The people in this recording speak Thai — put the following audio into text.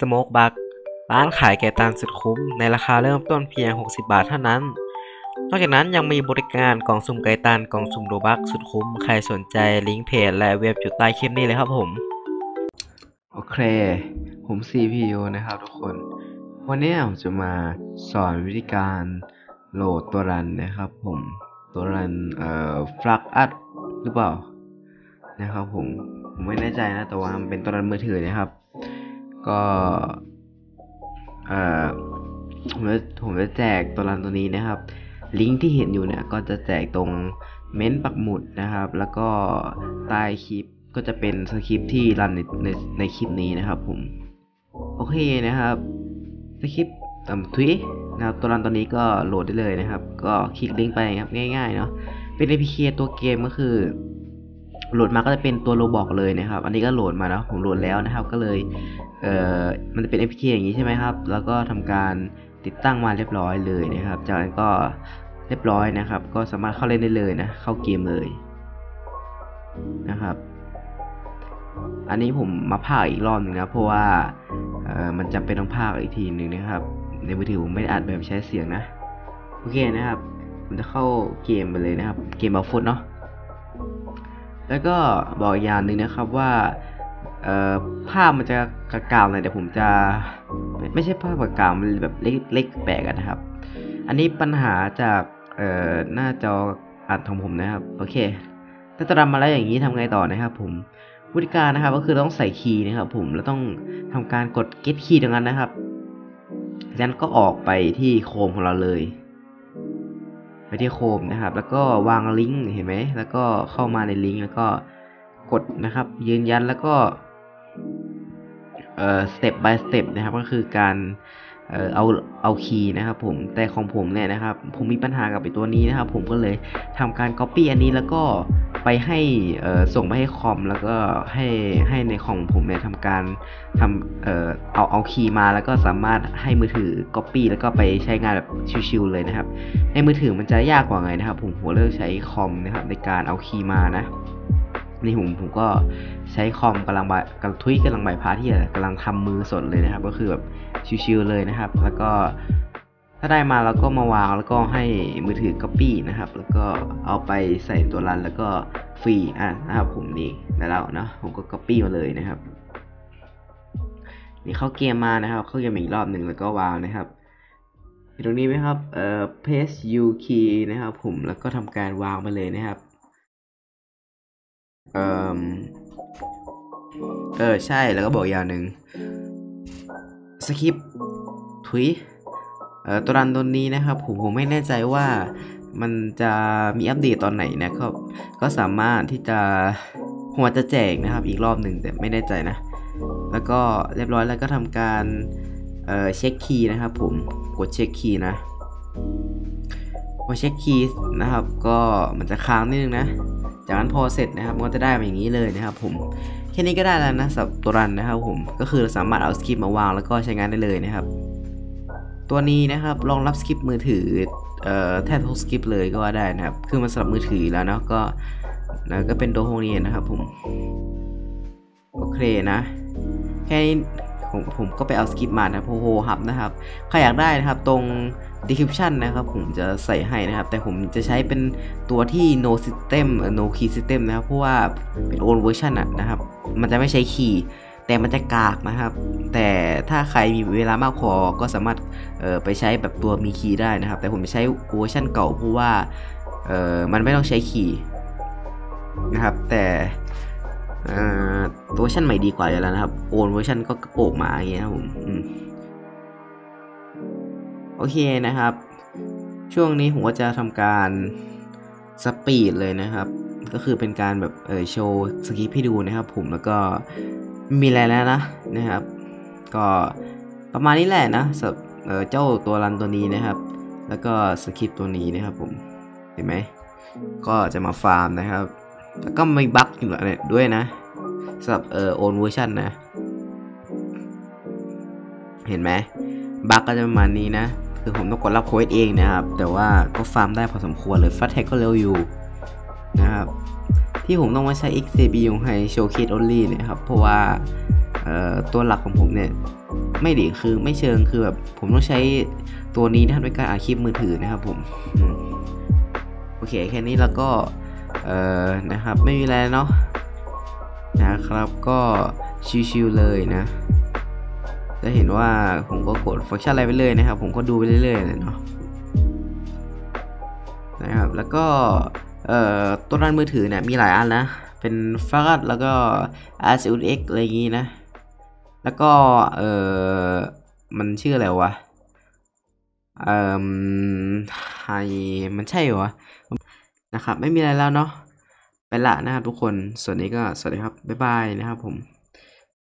สโมกบักร้านขายแกะตังสุดคุ้มในราคาเริ่มต้นเพียง60 บาทเท่านั้นนอกจากนั้นยังมีบริการกล่องสุ่มไก่ตันกล่องสุ่มโรบักสุดคุ้มใครสนใจลิงก์เพจและเว็บอยู่ใต้คลิปนี้เลยครับผมโอเคผม CPU นะครับทุกคนวันนี้ผมจะมาสอนวิธีการโหลดตัวรันนะครับผมตัวรันฟลักอัดหรือเปล่านะครับผมไม่แน่ใจนะแต่ว่ามันเป็นตัวรันมือถือนะครับก็ผมจะแจกตัวรันตัวนี้นะครับลิงก์ที่เห็นอยู่เนี่ยก็จะแจกตรงเม้นปักหมุดนะครับแล้วก็ใต้คลิปก็จะเป็นสคริปที่รันในคลิปนี้นะครับผมโอเคนะครับสคริปทวีนะครับตัวรันตัวนี้ก็โหลดได้เลยนะครับก็คลิกลิงก์ไปครับง่ายๆเนาะเป็น APK ตัวเกมก็คือโหลดมาก็จะเป็นตัวโรบอกเลยนะครับอันนี้ก็โหลดมาแล้วผมโหลดแล้วนะครับก็เลยมันจะเป็น APK อย่างนี้ใช่ไหมครับแล้วก็ทำการติดตั้งมาเรียบร้อยเลยนะครับจากนั้นก็เรียบร้อยนะครับก็สามารถเข้าเล่นได้เลยนะเข้าเกมเลยนะครับอันนี้ผมมาภาคอีกรอบนึงนะเพราะว่ามันจำเป็นต้องภาคอีกทีนึงนะครับในมือถือผมไม่ได้อัดแบบใช้เสียงนะโอเคนะครับผมจะเข้าเกมไปเลยนะครับเกมบาฟุตเนาะแล้วก็บอกอีกอย่างนึงนะครับว่าภาพมันจะกระกาวเลยแต่ผมจะไม่ใช่ภาพกระกาวมันแบบเล็กๆแปลกๆนะครับอันนี้ปัญหาจากหน้าจออัดของผมนะครับโอเคถ้าจะทำมาแล้วอย่างนี้ทำไงต่อนะครับผมวิธีการนะครับก็คือต้องใส่คีย์นะครับผมแล้วต้องทำการกด get key ตรงนั้นนะครับแล้วก็ออกไปที่โคมของเราเลยไปที่โคมนะครับแล้วก็วางลิงก์เห็นไหมแล้วก็เข้ามาในลิงก์แล้วก็กดนะครับยืนยันแล้วก็step by step นะครับก็คือการเอาคีย์นะครับผมแต่ของผมเนี่ยนะครับผมมีปัญหากับไอ้ตัวนี้นะครับผมก็เลยทำการ copy อันนี้แล้วก็ไปให้ส่งไปให้คอมแล้วก็ให้ในของผมเนี่ยทำการเอาคีย์มาแล้วก็สามารถให้มือถือ copy แล้วก็ไปใช้งานแบบชิวๆเลยนะครับในมือถือมันจะยากกว่าไงนะครับผมเลือกใช้คอมนะครับในการเอาคีย์มานะนี่ผมก็ใช้คอมกำลังใบพาที่กำลังทำมือสดเลยนะครับก็คือแบบชิวๆเลยนะครับแล้วก็ถ้าได้มาแล้วก็มาวางแล้วก็ให้มือถือ copy นะครับแล้วก็เอาไปใส่ตัวรันแล้วก็ฟรีนะครับผมนี่แล้วเนาะผมก็ copy มาเลยนะครับนี่เข้าเกมมานะครับเข้าเกมอีกรอบหนึ่งแล้วก็วางนะครับตรงนี้ไหมครับpaste u key นะครับผมแล้วก็ทำการวางไปเลยนะครับใช่แล้วก็บอกอย่างหนึ่งสคริปต์ทวีตัวรันตัวนี้นะครับผมไม่แน่ใจว่ามันจะมีอัปเดตตอนไหนนะครับก็สามารถที่จะผมจะแจกนะครับอีกรอบหนึ่งแต่ไม่แน่ใจนะแล้วก็เรียบร้อยแล้วก็ทำการเช็คคีย์นะครับผมกดเช็คคีย์นะพอเช็คคีย์นะครับก็มันจะค้างนิดนึงนะจากนั้นพอเสร็จนะครับก็จะได้แบบนี้เลยนะครับผมแค่นี้ก็ได้แล้วนะสำหรับตัวรันนะครับผมก็คือเราสามารถเอาสคริปต์มาวางแล้วก็ใช้งานได้เลยนะครับตัวนี้นะครับรองรับสคริปต์มือถือแทบทุกสคริปต์เลยก็ว่าได้นะครับคือมันสำหรับมือถือแล้วเนาะก็เป็นตัวโฮเนียนะครับผมโอเคนะแค่นี้ผมก็ไปเอาสคริปต์มานะโฮฮับนะครับใครอยากได้นะครับตรง description นะครับผมจะใส่ให้นะครับแต่ผมจะใช้เป็นตัวที่ no system no key system นะครับเพราะว่าเป็น old version นะครับมันจะไม่ใช้คีย์แต่มันจะกากนะครับแต่ถ้าใครมีเวลามากพอก็สามารถไปใช้แบบตัวมีคีย์ได้นะครับแต่ผมจะใช้เวอร์ชันเก่าเพราะว่ามันไม่ต้องใช้คีย์นะครับแต่ตัวเวอร์ชันใหม่ดีกว่าอยู่แล้วนะครับโอนเวอร์ชันก็โปกมาอย่างเงี้ยครับผมโอเคนะครับช่วงนี้ผมก็จะทำการสปีดเลยนะครับก็คือเป็นการแบบโชว์สคริปต์ให้ดูนะครับผมแล้วก็มีอะไรแล้วนะครับก็ประมาณนี้แหละนะเจ้าตัวรันตัวนี้นะครับแล้วก็สคริปต์ตัวนี้นะครับผมเห็นไหมก็จะมาฟาร์มนะครับแล้วก็มีบั๊กอยู่ด้วยนะสำหรับโอนเวอร์ชันนะเห็นไหมบั๊กก็จะประมาณนี้นะคือผมต้องกดรับโค้ดเองนะครับแต่ว่าก็ฟาร์มได้พอสมควรเลยFast Hackก็เร็วอยู่นะครับที่ผมต้องมาใช้ xZPUHigh Showcase Only เนี่ยครับเพราะว่าตัวหลักของผมเนี่ย ไม่ดิคือไม่เชิงคือแบบผมต้องใช้ตัวนี้นะครับในการอัดคลิปมือถือนะครับผมโอเคแค่นี้แล้วก็นะครับไม่มีอะไรเนาะนะครับก็ชิวๆเลยนะจะเห็นว่าผมก็กดฟังก์ชันอะไรไปเลยนะครับผมก็ดูไปเรื่อยๆเลยเนาะนะครับแล้วก็ตัวรันมือถือเนี่ยมีหลายอันนะเป็นฟาร์ดแล้วก็ xZPUHigh อะไรอย่างงี้นะแล้วก็มันชื่ออะไรวะHigh มันใช่เหรอนะครับไม่มีอะไรแล้วเนาะไปละนะครับทุกคนส่วนนี้ก็สวัสดีครับบ๊ายบายนะครับผม